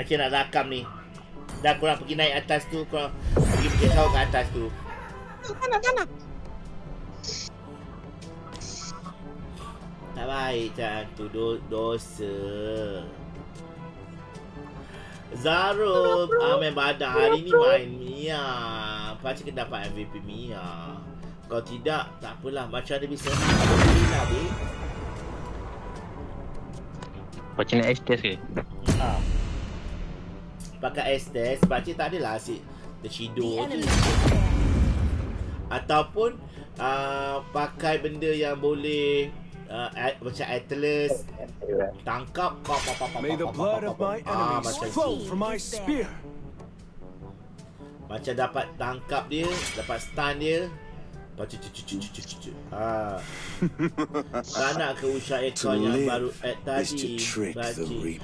Akhir nak rakam ni. Dah korang pergi naik atas tu, korang pergi beritahu ke atas tu. Sana. Tak baik macam tu, dosa. Zarul main badan hari ni, main Mia. Pakcik kena dapat MVP Mia. Kalau tidak, tak apalah. Macam dia bisa nak beli. Pakcik nak S-test ke? Haa, pakai S-test. Pakcik tak adalah asyik tercidur je. Ataupun pakai benda yang boleh macam Atlas tangkap macam dapat tangkap dia, dapat stun dia. Tak nak ke usah ekor yang baru add tadi, pakcik.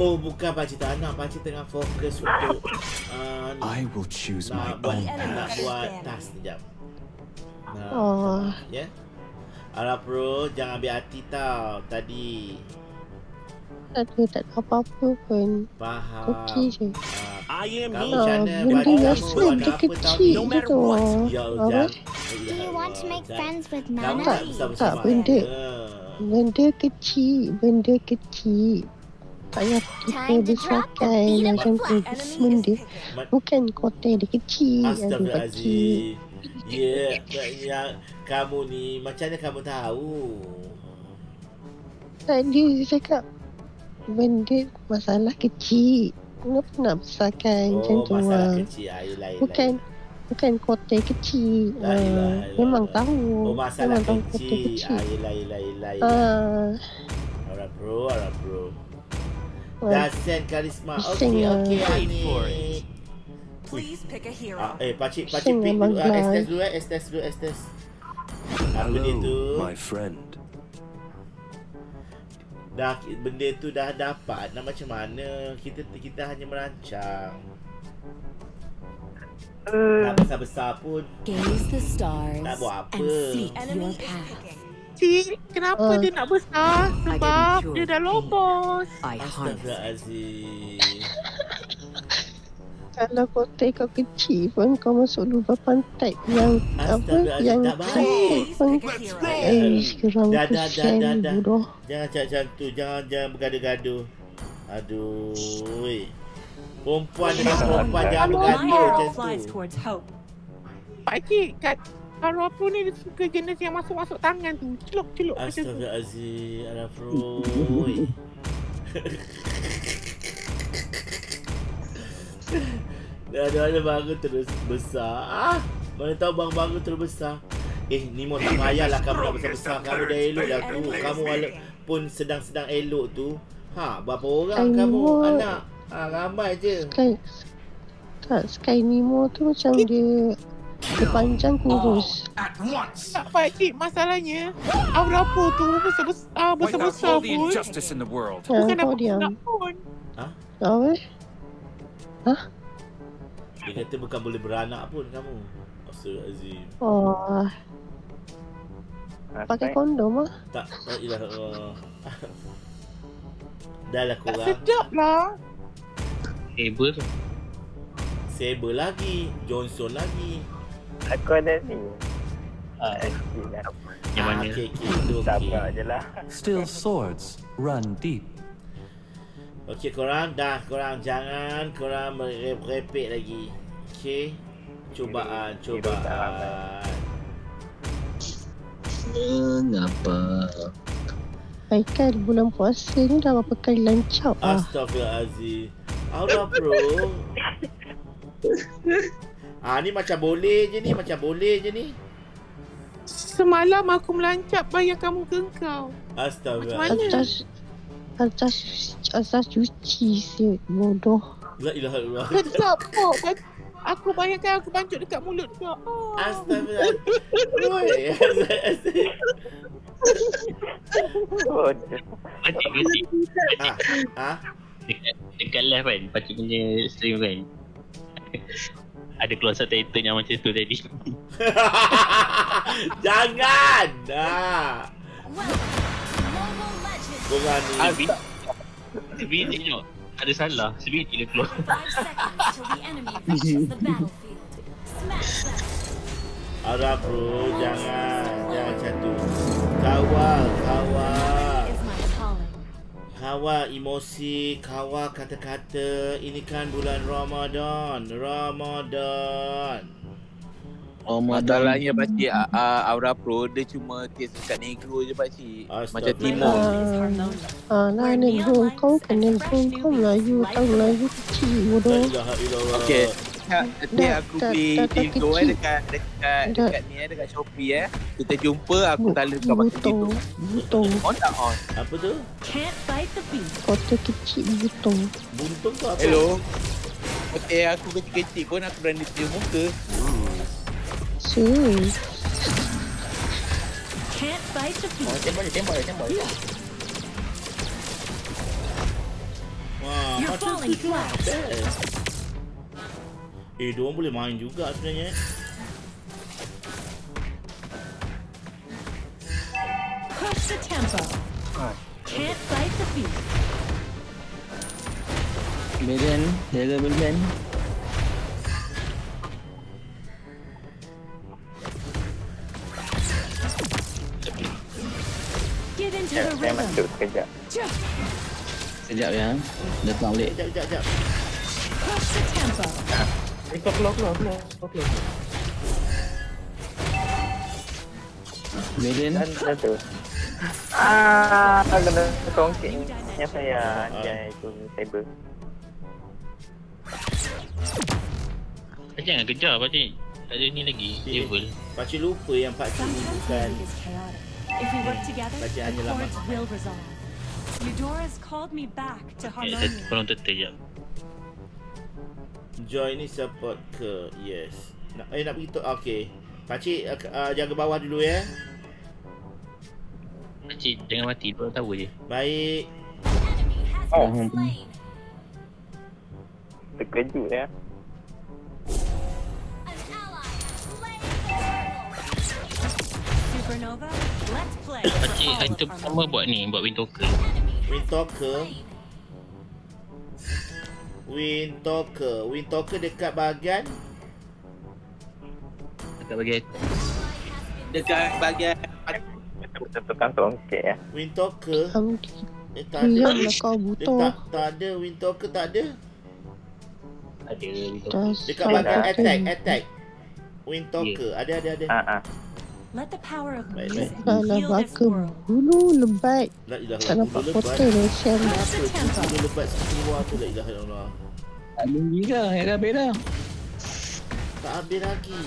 Oh bukan, pakcik tak nak. Pakcik tengah fokus untuk nak buat task sekejap. Ya. Alah bro, jangan ambil hati tau tadi. Tak ada apa-apa pun. Faham. Okey je. Kamu sana bagi kamu ada apa tau ni. No matter what. Do you want to make friends with Nana? Tak, benda kecil. Tak payah kita besarkan macam tu. Benda bukan kotak dia kecil. Astagfirullahaladzim. Ya, yeah, kamu ni macam mana kamu tahu? Tadi dia cakap benda masalah kecil. Kenapa nak besarkan macam tu? Oh, masalah kecil. Ayolah. Bukan kotak kecil. Memang tahu. Oh, masalah kecil. Ayolah. Alright bro. Dah send karisma. Okay, ini. Please pick a hero. Pakcik pick dulu. S-test dulu. Apa dia tu? My friend. Dah benda tu dah dapat. Nah, macam mana? Kita hanya merancang. Tak besar-besar pun. Tak buat apa. Kenapa dia nak besar? Sebab dia dah lobos. Astagfirullahaladzim. Kalau kotak kau kecil pun, kau masuk lubang pantai yang apa yang baik pun. Dah. Jangan cakap tu, jangan bergaduh-gaduh. Aduh. Perempuan dengan perempuan jangan bergaduh macam tu. Pakcik kat Arafro ni dia suka jenis yang masuk-masuk tangan tu. Celuk macam tu. Astagfirullahaladzim, Arafro. Ada bangun terus besar. Mana tahu bang bangun terus besar. Nemo tak payahlah kamu nak besar-besar. Kamu dah elok dah tu. Kamu walaupun sedang-sedang elok tu. Berapa orang kamu anak? Ramai je. Sky Nemo tu macam dia panjang kurus. Tak pakcik, masalahnya Aurapo tu besar-besar pun. Bukan apa nak pun. Dia kata bukan boleh beranak pun kamu. Astagfirullahaladzim. Pakai kondom lah. Tak ilah. Dah lah korang. Tak sedap lah. Saber lagi. Johnson lagi. Aku ada ni. Yang mana? Sabar je lah. Still swords run deep. Okey korang dah, korang jangan korang merepek lagi. Okey. Cubaan. Kenapa? Haikal bulan puasa ni dah berapa kali lancau. Astaghfirullahalazim. Aura Pro. Ni macam boleh je ni. Semalam aku melancap bayar kamu ke engkau. Astaghfirullahalazim. Asas cuci siut bodoh. La ilaha illallah. Sedap pok. Aku bayangkan aku bancut dekat mulut kau. Astagfirullah. Oi. Dekat live kan, pakcik punya stream kan. Ada keluar subtitle yang macam tu tadi. Jangan. Korang ni. Bini tengok. Ada salah, sebiji dia keluar. Harap bro, jangan macam tu. Kawal. Kawal emosi, kawal kata-kata. Ini kan bulan Ramadan. Masalahnya pakcik Aura Pro dia cuma kes dekat negro je pakcik. Macam timur. Nah negro kau kan negro kau Melayu. Kau Melayu kecil bodoh. Okay. Nanti aku beli dildo dekat ni dekat Shopee Kita jumpa aku tala kau pakai dildo. Buntung. On tak on? Apa tu? Kota kecil buntung. Buntung tu apa? Hello. Okay aku kecil-kecil pun aku berani dia muka. Jeez. Can't fight the people. Tembak. Wah, macam tu. Diorang boleh main juga sebenarnya. Crush the tempo. Can't fight the people. Medan. Saya masuk sekejap. Sekejap ya. Datang balik. Sekejap. Keluar. Okey. Medan. Satu. Kena tongkek ni saya. Anjay tu cyber. Jangan kejar pakcik. Tak ada ni lagi. Level. Pakcik lupa yang pakcik ni bukan. If we work together, the chords will resolve. Eudora's called me back to Harmonia. Korang tertejam. Joy ni support ke? Yes. Nak pergi tu? Okay. Pakcik jaga bawah dulu ya. Pakcik jangan mati, korang tahu je. Baik. Terkejut ya. Supernova. Pakcik, hantar pertama buat ni, buat Windtalker dekat bahagian Dekat bahagian Tekan tongkek ya Windtalker Tak ada, Windtalker tak ada. Ada Windtalker dekat bahagian attack Windtalker, ada Let the power of music heal this world. Bulu lebat. Tak nampak foto dia share. Bulu lebat semua tu la ilaha illallah. Tak lagi dah, beda. Tak habis lagi.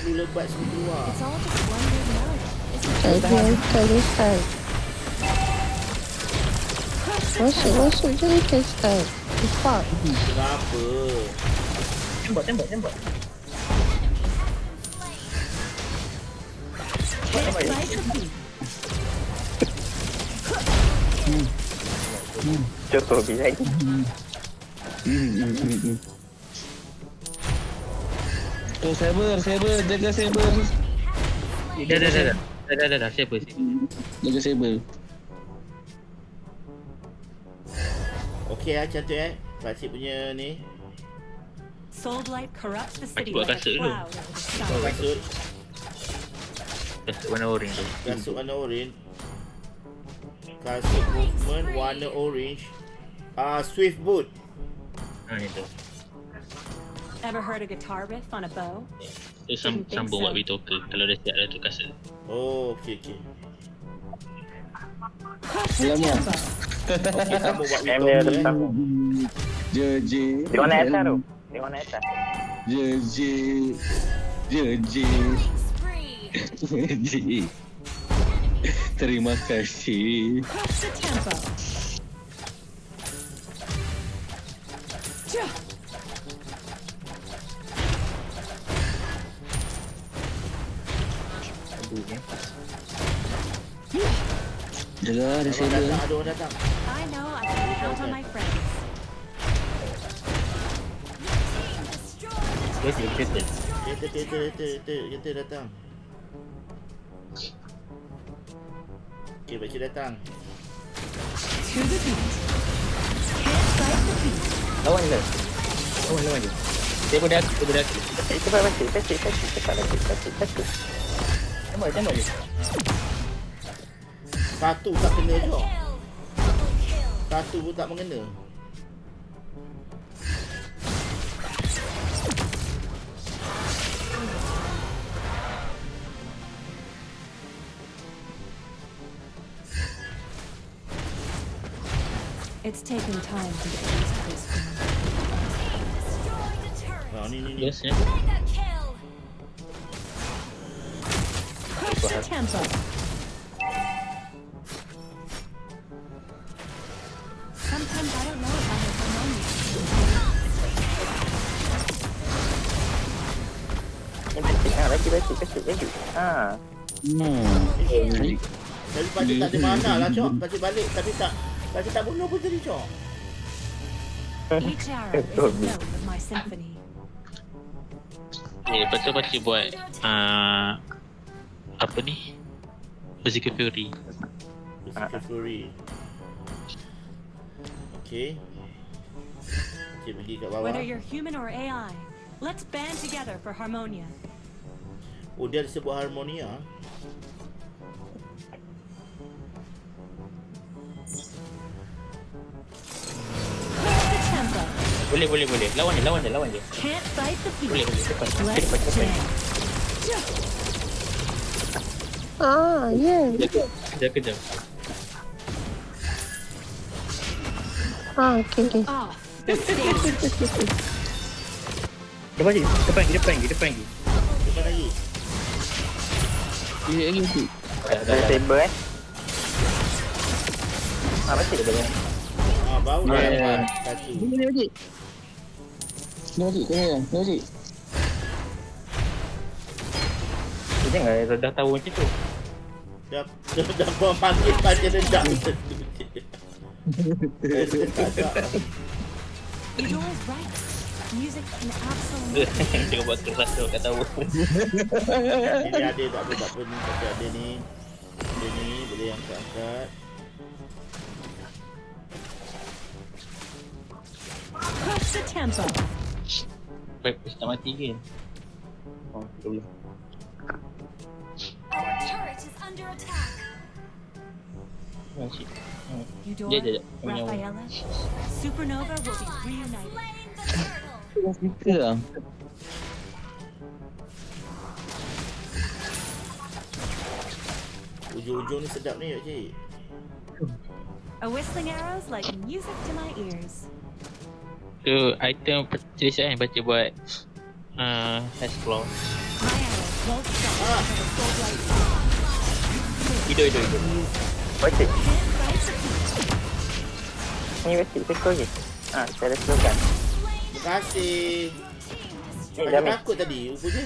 Bulu lebat semua. Saya tak. Masuk jadi kesal. Cepat. Kenapa? Tembak. Jatuh biar. Tu saber, jaga saber. Dah saber sini. Jaga saber. Okey ah cantik Pakcik punya ni. Soul light corrupts the city. Buat kasut dulu. Kasut warna orange tu. Kasut movement warna orange. Swift boot. Ni tu. Ever heard a guitar riff on a bow? Tu sambung buat Windtalker. Kalau dah siap dah tu kasut. Oh, okey. Lama. Okey, sambung buat Windtalker. JJ. Di mana atas tu? JJ. Terima kasih. Ada orang datang. I know I can count on my friends. Kita datang. Okay, baca datang. lawan dia. Lawan lawan dia. Dia boleh aku, boleh aku. Cepat mati, cepat mati. Tembak, tembak. Satu tak kena juga. Satu pun tak mengena. It's taken time to get used to this one. Oh, yes, yes. Crush the temple. Sometimes I don't know if I have my own. Ah, daripada tak ada mana lah, Cok. Pakcik balik tapi tak. Pakcik tak bunuh pun jadi, Cok. Each hour is a note of my symphony. Eh, lepas tu pakcik buat apa ni? Bersikap Fury. Bersikap Fury. Okay. Pakcik pergi kat bawah. Whether you're human or AI, let's band together for Harmonia. Oh, dia ada sebuah Harmonia. Boleh, boleh, boleh. Lawan dia, lawan dia, lawan dia. Boleh, boleh. Cepat, cepat, cepat. Ah, yeah. Sekejap, sekejap. Ah, okay, okay. Depan lagi, depan lagi, depan lagi, depan lagi. Depan lagi. Dia lagi tu. Dah table eh. Ah, masih ada banyak. Ah, bau dah. Satu. Boleh, boleh. Nari. Jangan dah tahu macam tu. Dah buat panggil panggil dendam. Jangan buat keras tu, tak tahu. Ini ada tak apa, tak apa ni, tapi ada ni. Ada ni, boleh angkat-angkat. Crush the temple. Baik, tak mati ke? Oh, tak boleh. Dia jajak. Supernova will be reunited. Dah speaker lah. Ujung-ujung ni sedap ni, Cik. A whistling arrows like music to my ears. Tu item perceriaan yang baca buat explore. Hidup. Baca. Ni baca sekor je. Ah, saya dah selesai. Terima kasih. Dah takut tadi rupanya.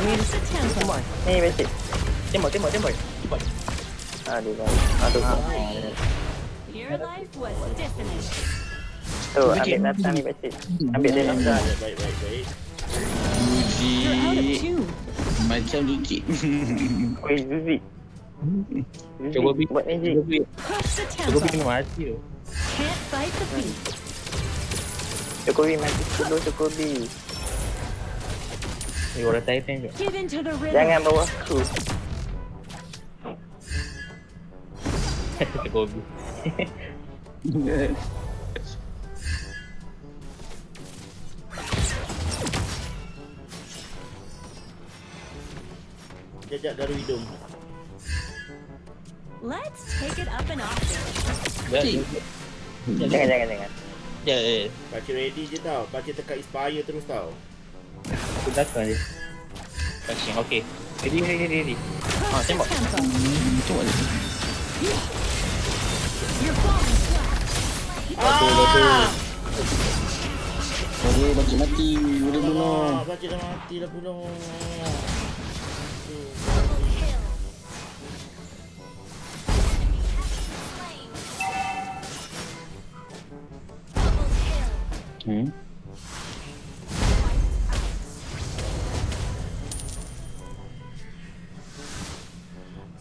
Ani semua. Ni baca. Tembak. Aduh. Your life was deafening. Tu, ambil Nathan ni pakcik. Ambil dia Nathan. Baik. Uji. Macam dikit. Oi, Zuzi. Cuba bik. Buat magic. Cuba bik kena mati tu. Jokowi mati dulu, Jokowi. Ni orang Titan tu. Jangan bawa aku. Jokowi. Jejak dari hidung. Let's take it up and off. Jangan. Ya. Pakcik ready je tau. Pakcik tekan inspire terus tau. Aku datang je. Pakcik, okey. Ready. Ah, tembak. Cuba ni. Aduh, pakcik mati. Boleh bunuh. Pakcik dah mati dah bunuh.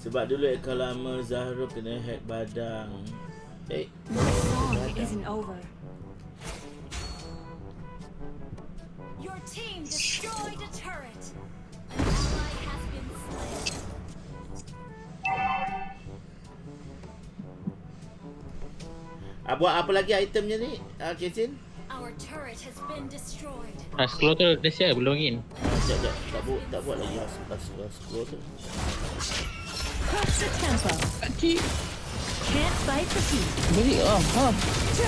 Sebab dulu kalau Zahra kena head badang. Eh. Isn't over. Your team destroyed a turret. An ally has been slain. Buat apa lagi itemnya ni? Kesin. Our turret has been destroyed. Scroll tu dah siap belum login. Jap. Tak buat lagi scroll tu. Toxic temper. Aki. Can't fight the heat. Beri ah.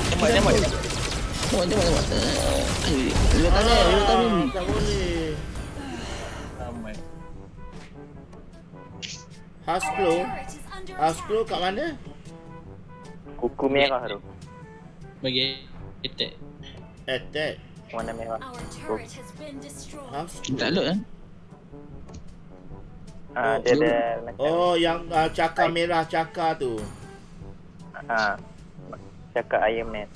Tembak. Letak ni. Tak boleh. Ramai. Hasclo kat mana? Kuku merah tu. Bagi attack. Warna merah. Hasclo. Tak load kan? Dia ada macam yang cakar merah cakar tu. Cakar Iron Man,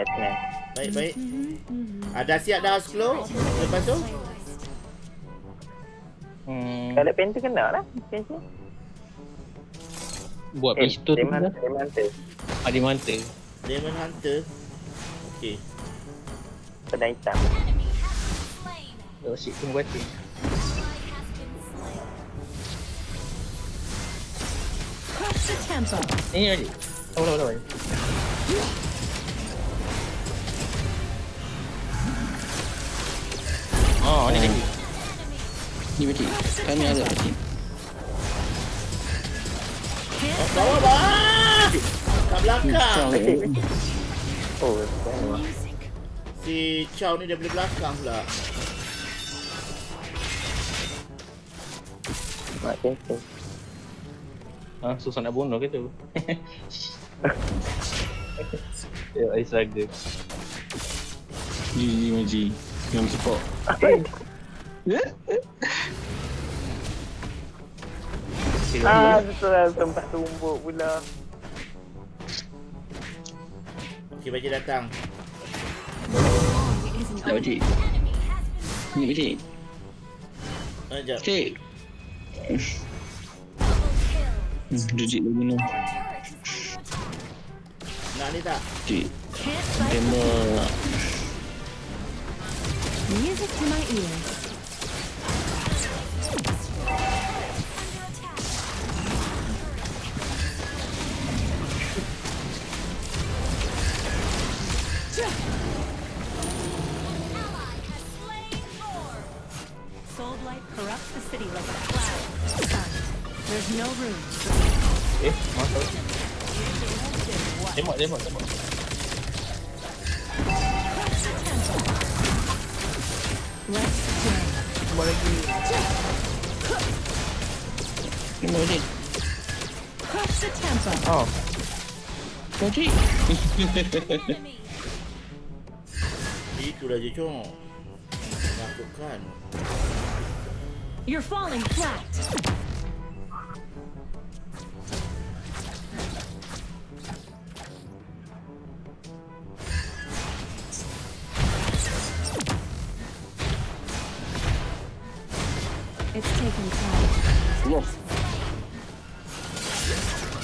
Atman. Baik. Dah siap dah Hasclo? Lepas tu? Kalau pen tu kena lah. Buat pistol tu lah. Demon Hunter. Okey. Pedang hitam. Asyik kena batin. Ni lagi. Tahu. Ni lagi. Ni mati. Kami ada mati. Bawa! Kat belakang! Si Chow ni daripada belakang pula. Susah nak bunuh ke tu? Saya seraga. Gini Maji. Yang support. Betul lah tempat tumbuk pula. Okey, Pakcik datang. Tak, Pakcik. Ni, Pakcik. Sekejap. Pakcik. Pakcik dah guna. Nak ni tak? Pakcik. Demo. Music to my ears. No room. Masuk. Tembak. Tembak lagi. Ini. Jadi. Itulah je cong. Nakutkan. You're falling flat. It's taking time. Look.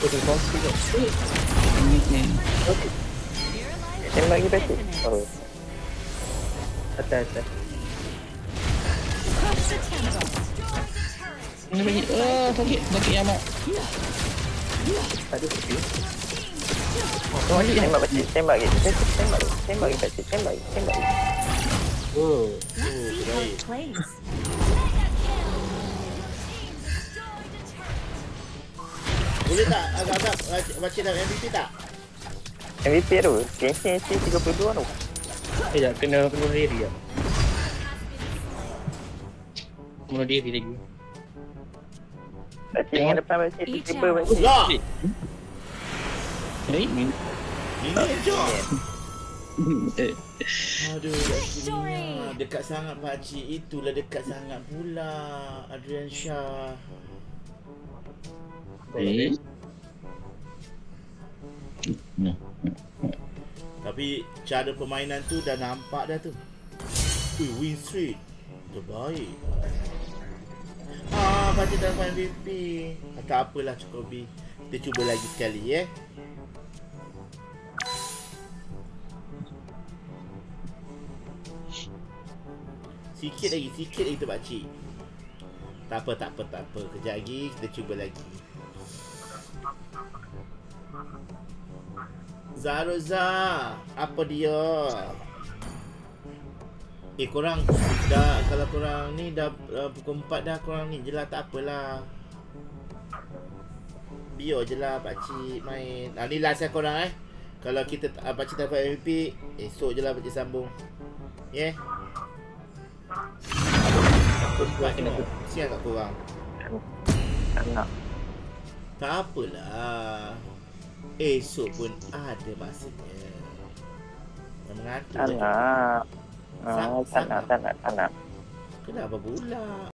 Put the box here. Okay. Yang lagi baik. Oh. Atas. Ini bagi. Oh, sakit amat. Aduh. Oh, ni tembak. Oh. Boleh tak agak-agak baca dalam MVP tak? MVP tu? Kensi 32 tu. Sekejap, kena bunuh diri tak? Bunuh diri lagi. Baca yang depan baca, tiba-tiba baca. Lock! Ini je. Aduh, dekat sangat pakcik. Itulah dekat sangat pula Adrian Shah. Tapi cara permainan tu dah nampak dah tu. Win streak terbaik. Pakcik dah main MVP. Tak apalah, cukup B. Kita cuba lagi sekali. Sikit lagi tu pakcik. Tak apa. Kejap lagi kita cuba lagi. Zaroza, apa dia? Korang dah, kalau korang ni dah pukul 4 dah korang ni je lah, tak apalah. Biar je lah pakcik main. Nah, ni last lah korang eh. Kalau kita pakcik tak dapat MVP, esok je lah pakcik sambung. Yeah. Apa sebab kena kesian kat korang? Tak nak. Tak apalah. Esok pun ada masanya. Yang mengatur. Tak nak. Tak nak. Kenapa pula?